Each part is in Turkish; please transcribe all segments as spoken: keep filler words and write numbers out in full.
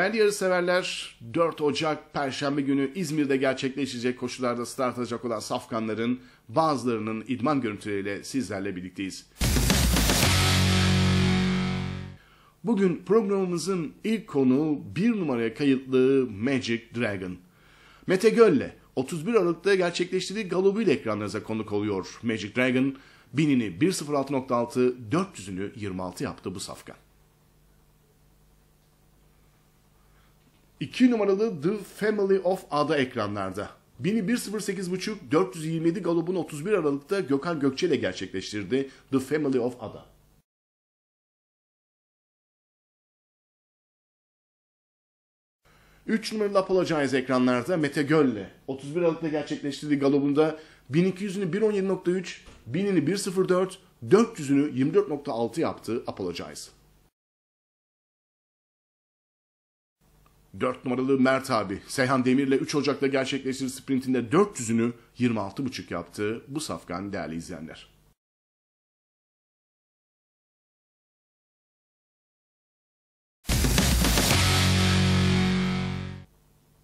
Değerli yarışseverler, dört Ocak Perşembe günü İzmir'de gerçekleşecek koşularda start alacak olan safkanların bazılarının idman görüntüleriyle sizlerle birlikteyiz. Bugün programımızın ilk konuğu bir numaraya kayıtlı Magic Dragon. Mete Gölle otuz bir Aralık'ta gerçekleştirdiği galobuyla ekranlarınıza konuk oluyor. Magic Dragon binini bir sıfır altı nokta altı, dört yüzünü yirmi altı yaptı bu safkan. iki numaralı The Family of Ada ekranlarda. Bini bir sıfır sekiz buçuk, dört yüz yirmi yedi galobunu otuz bir Aralık'ta Gökhan Gökçe ile gerçekleştirdi The Family of Ada. üç numaralı Apollo Gies ekranlarda Mete Gölle otuz bir Aralık'ta gerçekleştirdiği galobunda bin iki yüzünü bir on yedi nokta üç, binini bir sıfır dört, dört yüzünü yirmi dört nokta altı yaptı Apollo Gies. dört numaralı Mert abi Seyhan Demir ile üç Ocak'ta gerçekleştirdiği sprintinde dört yüzünü yirmi altı buçuk yaptı bu safkan değerli izleyenler.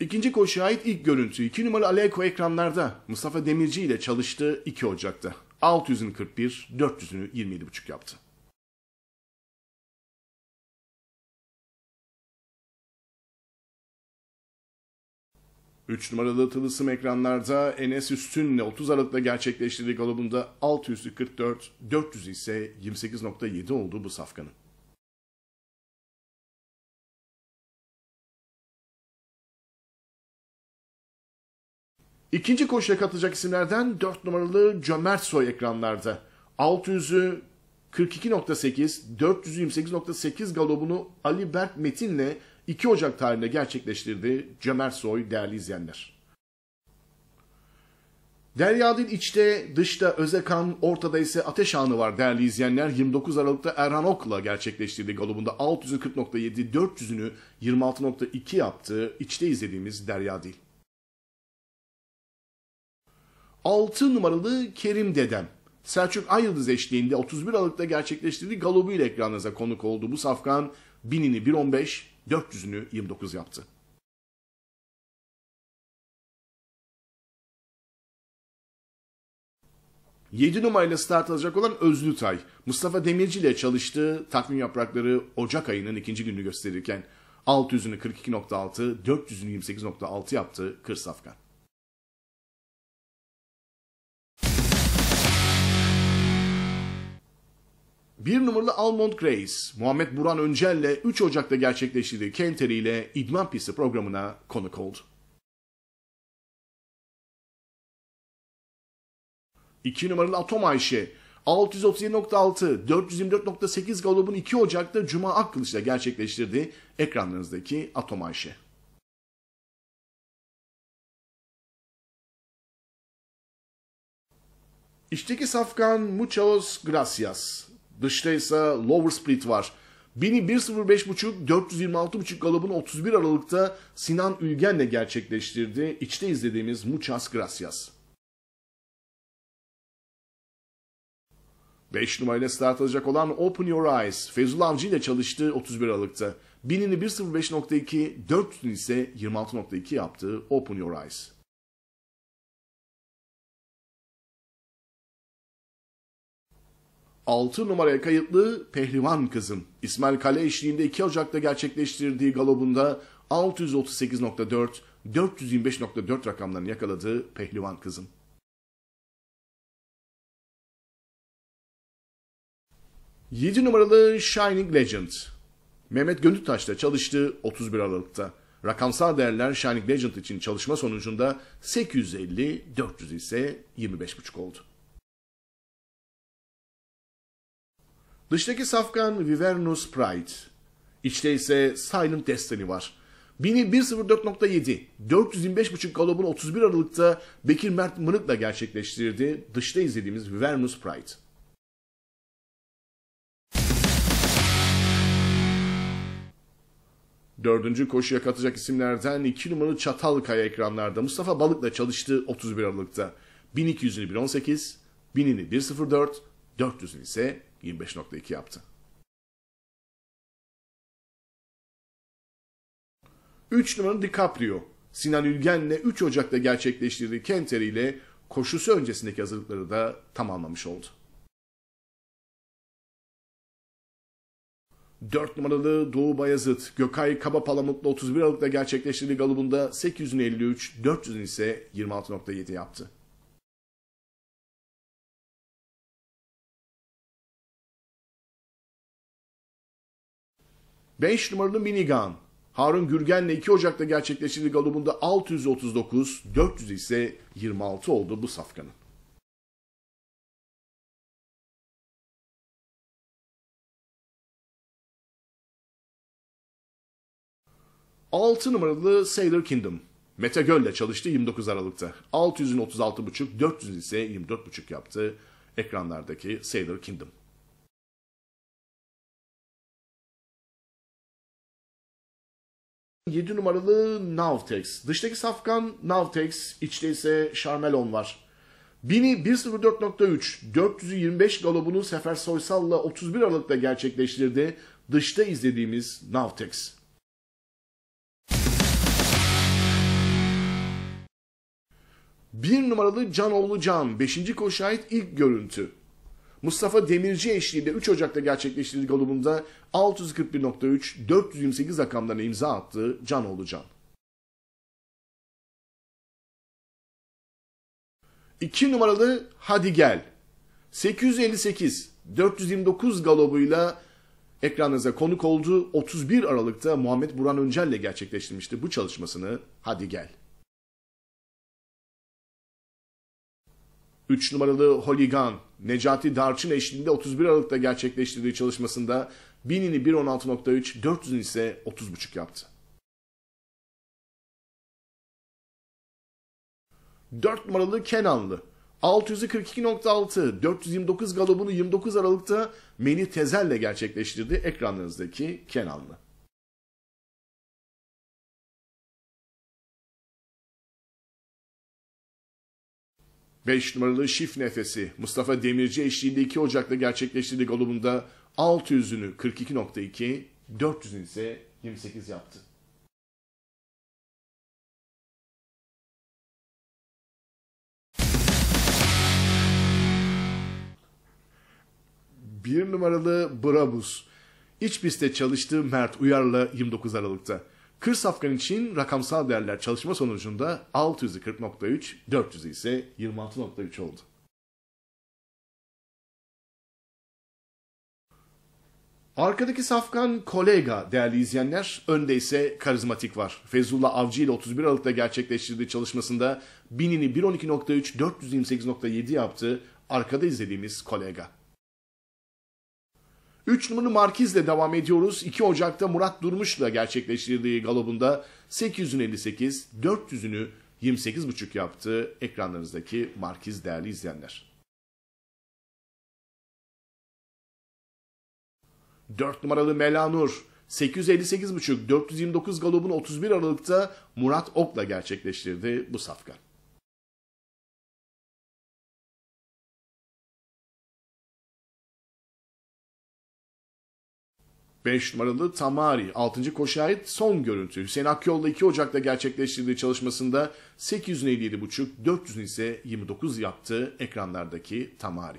İkinci koşuya ait ilk görüntü iki numaralı Aleko ekranlarda Mustafa Demirci ile çalıştı iki Ocak'ta. altı yüzünü kırk bir, dört yüzünü yirmi yedi buçuk yaptı. üç numaralı Tılısım ekranlarda Enes Üstün'le otuz Aralık'ta gerçekleştirdiği galobunda altı yüzü kırk dört, dört yüzü ise yirmi sekiz nokta yedi oldu bu safkanın. İkinci koşuya katılacak isimlerden dört numaralı Cömertsoy ekranlarda altı yüzü kırk iki nokta sekiz, dört yüzü yirmi sekiz nokta sekiz galobunu Ali Berk Metin'le iki Ocak tarihinde gerçekleştirdi Cömertsoy değerli izleyenler. Derya'nın içte, dışta Özekan, ortada ise Ateş Anı var değerli izleyenler. yirmi dokuz Aralık'ta Erhan Ok'la gerçekleştirdiği galobunda altı yüzü kırk nokta yedi, dört yüzünü yirmi altı nokta iki yaptı. İçte izlediğimiz Derya değil. altı numaralı Kerim Dedem. Selçuk Ayıldız eşliğinde otuz bir Aralık'ta gerçekleştirdiği galobuyla ekranınıza konuk oldu. Bu safkan binini bir on beş, dört yüzünü yirmi dokuz yaptı. yedi numarayla start alacak olan Özlü Tay, Mustafa Demirci ile çalıştığı takvim yaprakları Ocak ayının ikinci gününü gösterirken altı yüzünü kırk iki nokta altı, dört yüzünü yirmi sekiz nokta altı yaptı kır safkan. bir numaralı Almond Grace, Muhammed Burhan Öncel ile üç Ocak'ta gerçekleştirdiği Kenteri ile İdman Pisti programına konuk oldu. iki numaralı Atom Ayşe, altı yüz otuz yedi nokta altı, dört yüz yirmi dört nokta sekiz galobun iki Ocak'ta Cuma Akkılıç ile gerçekleştirdiği ekranlarınızdaki Atom Ayşe. İçteki safkan Muchas Gracias. Dışta ise Lower Split var. Bini bir sıfır beş buçuk, dört yüz yirmi altı buçuk galobunu otuz bir Aralık'ta Sinan Ülgen'le gerçekleştirdi. İçte izlediğimiz Muchas Gracias. beş numarayla start alacak olan Open Your Eyes, Fevzullah Avcı ile çalıştı otuz bir Aralık'ta. Binini bir sıfır beş nokta iki, dört yüzünü ise yirmi altı nokta iki yaptı Open Your Eyes. altı numaraya kayıtlı Pehlivan Kızım. İsmail Kale eşliğinde iki Ocak'ta gerçekleştirdiği galobunda altı yüz otuz sekiz nokta dört, dört yüz yirmi beş nokta dört rakamlarını yakaladı Pehlivan Kızım. yedi numaralı Shining Legend. Mehmet Gönültaş'ta çalıştı otuz bir Aralık'ta. Rakamsal değerler Shining Legend için çalışma sonucunda sekiz yüz elli, dört yüz ise yirmi beş buçuk oldu. Dıştaki safkan Vivernus Pride. İçte ise Silent Destiny var. Bini bir sıfır dört nokta yedi, dört yüz yirmi beş buçuk galobunu otuz bir Aralık'ta Bekir Mert Mırık'la gerçekleştirdi. Dışta izlediğimiz Vivernus Pride. Dördüncü koşuya katacak isimlerden iki numaralı Çatalkaya ekranlarda Mustafa Balık'la çalıştı otuz bir Aralık'ta. bin iki yüzünü bir on sekiz, binini bir sıfır dört, dört yüzünü ise yirmi beş nokta iki yaptı. üç numaralı DiCaprio, Sinan Ülgen'le üç Ocak'ta gerçekleştirdiği Kenter ile koşusu öncesindeki hazırlıkları da tamamlamış oldu. dört numaralı Doğu Bayazıt, Gökay Kabapalamutlu otuz bir Aralık'ta gerçekleştirdiği galibunda sekiz yüz elli üç, dört yüzün ise yirmi altı nokta yedi yaptı. beş numaralı Minigan, Harun Gürgen'le iki Ocak'ta gerçekleştirdiği galibunda altı yüz otuz dokuz, dört yüz ise yirmi altı oldu bu safkanın. altı numaralı Sailor Kingdom, Mete Gölle çalıştı yirmi dokuz Aralık'ta. altı yüzün otuz altı buçuk, dört yüz ise yirmi dört buçuk yaptı ekranlardaki Sailor Kingdom. yedi numaralı Navtex. Dıştaki safkan Navtex, içte ise Şarmelon var. bini bir sıfır dört nokta üç, dört yüz yirmi beş galobunu Sefer Soysal'la otuz bir Aralık'ta gerçekleştirdi. Dışta izlediğimiz Navtex. bir numaralı Canoğlu Can, beşinci koşuya ait ilk görüntü. Mustafa Demirci eşliğinde üç Ocak'ta gerçekleştirdiği galibunda altı yüz kırk bir nokta üç, dört yüz yirmi sekiz rakamlarına imza attı Canoğlu Can. iki numaralı Hadi Gel, sekiz yüz elli sekiz, dört yüz yirmi dokuz galobuyla ekranınıza konuk oldu. otuz bir Aralık'ta Muhammed Burhan Öncel ile gerçekleştirmişti bu çalışmasını Hadi Gel. üç numaralı Holigan, Necati Darçın eşliğinde otuz bir Aralık'ta gerçekleştirdiği çalışmasında binini bir on altı nokta üç, dört yüzün ise otuz buçuk yaptı. dört numaralı Kenanlı, altı yüz kırk iki nokta altı, dört yüz yirmi dokuz galobunu yirmi dokuz Aralık'ta Melih Tezel'le gerçekleştirdi ekranlarınızdaki Kenanlı. beş numaralı Şif Nefesi, Mustafa Demirci eşliğinde iki Ocak'ta gerçekleştirdiği galibunda altı yüzünü kırk iki nokta iki, dört yüzünü ise yirmi sekiz yaptı. bir numaralı Brabus, iç pistte çalıştığı Mert Uyar'la yirmi dokuz Aralık'ta. Kır safkan için rakamsal değerler çalışma sonucunda altı yüzü kırk nokta üç, dört yüzü ise yirmi altı nokta üç oldu. Arkadaki safkan kolega değerli izleyenler, önde ise karizmatik var. Fezullah Avcı ile otuz bir Aralık'ta gerçekleştirdiği çalışmasında binini bir on iki nokta üç, dört yüz yirmi sekiz nokta yedi yaptı arkada izlediğimiz kolega. üç numaralı Markiz'le devam ediyoruz. iki Ocak'ta Murat Durmuş'la gerçekleştirdiği galobunda sekiz yüz elli sekiz, dört yüzünü yirmi sekiz buçuk yaptı ekranlarınızdaki Markiz değerli izleyenler. dört numaralı Melanur, sekiz yüz elli sekiz buçuk, dört yüz yirmi dokuz galobunu otuz bir Aralık'ta Murat Ok'la gerçekleştirdi bu safkan. beş numaralı Tamari, altıncı koşuya ait son görüntü. Hüseyin Akyol'la iki Ocak'ta gerçekleştirdiği çalışmasında sekiz yüz elli yedi buçuk, dört yüzün ise yirmi dokuz yaptı ekranlardaki Tamari.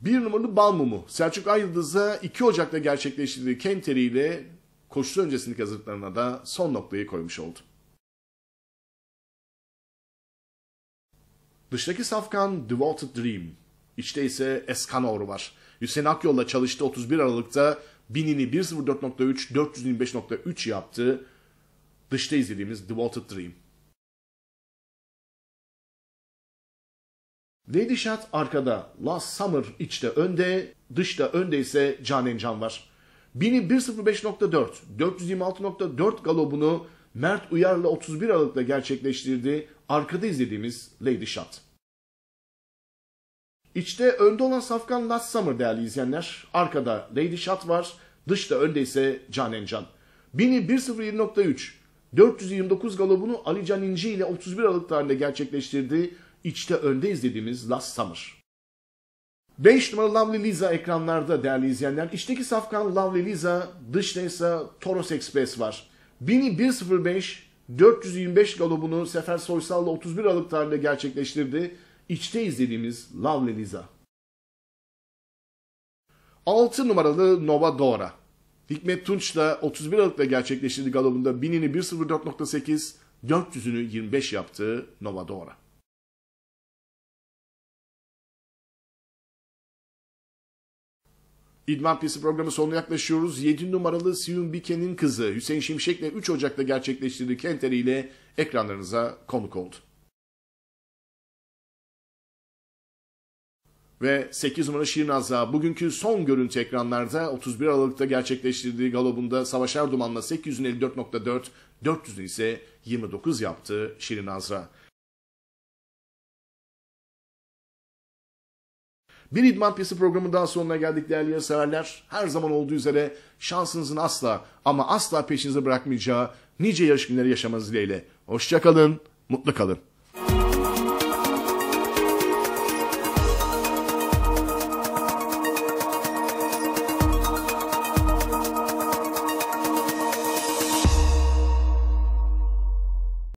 bir numaralı Balmumu, Selçuk Ayıldız'a iki Ocak'ta gerçekleştirdiği Kenteri ile koşusu öncesindeki hazırlıklarına da son noktayı koymuş oldu. Dıştaki safkan Devoted Dream, içte ise Eskanor var. Hüseyin Akyol'la çalıştı otuz bir Aralık'ta, binini bir sıfır dört nokta üç, dört yüz yirmi beş nokta üç yaptı. Dışta izlediğimiz Devoted Dream. Lady Shot arkada, Last Summer içte önde, dışta önde ise Canen Can var. Bini bir sıfır beş nokta dört, dört yüz yirmi altı nokta dört galobunu Mert Uyar'la otuz bir Aralık'ta gerçekleştirdi. Arkada izlediğimiz Lady Shot. İçte önde olan safkan Last Summer değerli izleyenler. Arkada Lady Shot var. Dışta önde ise Canen Can. Bini bir sıfır yedi nokta üç, dört yüz yirmi dokuz galobunu Ali Can İnci ile otuz bir Aralık tarihinde gerçekleştirdi. İçte önde izlediğimiz Last Summer. beş numaralı Lovely Lisa ekranlarda değerli izleyenler. İçteki safkan Lovely Lisa, dıştaysa Toros Express var. bin bir sıfır beş dört yüz yirmi beş galobunu Sefer Soysal'la otuz bir Aralık tarihinde gerçekleştirdi. İçte izlediğimiz Lovely Lisa. altı numaralı Nova Dora. Hikmet Tunç'la otuz bir Aralık'ta gerçekleştirdiği galobunda binini bir sıfır dört nokta sekiz, dört yüzünü yirmi beş yaptığı Nova Dora. İdman Piyesi programı sonuna yaklaşıyoruz. yedi numaralı Siyun Bike'nin kızı Hüseyin Şimşek'le üç Ocak'ta gerçekleştirdiği Kenteri ile ekranlarınıza konuk oldu. Ve sekiz numara Şirnaz'a bugünkü son görüntü ekranlarda otuz bir Aralık'ta gerçekleştirdiği galobunda Savaşar Duman'la sekiz yüz elli dört nokta dört, dört yüzünü ise yirmi dokuz yaptı Şirnaz'a. Bir idman piyesi programı daha sonuna geldik değerli yarışseverler. Her zaman olduğu üzere şansınızın asla ama asla peşinizi bırakmayacağı nice yarış günleri yaşamanız dileğiyle. Hoşça kalın, mutlu kalın.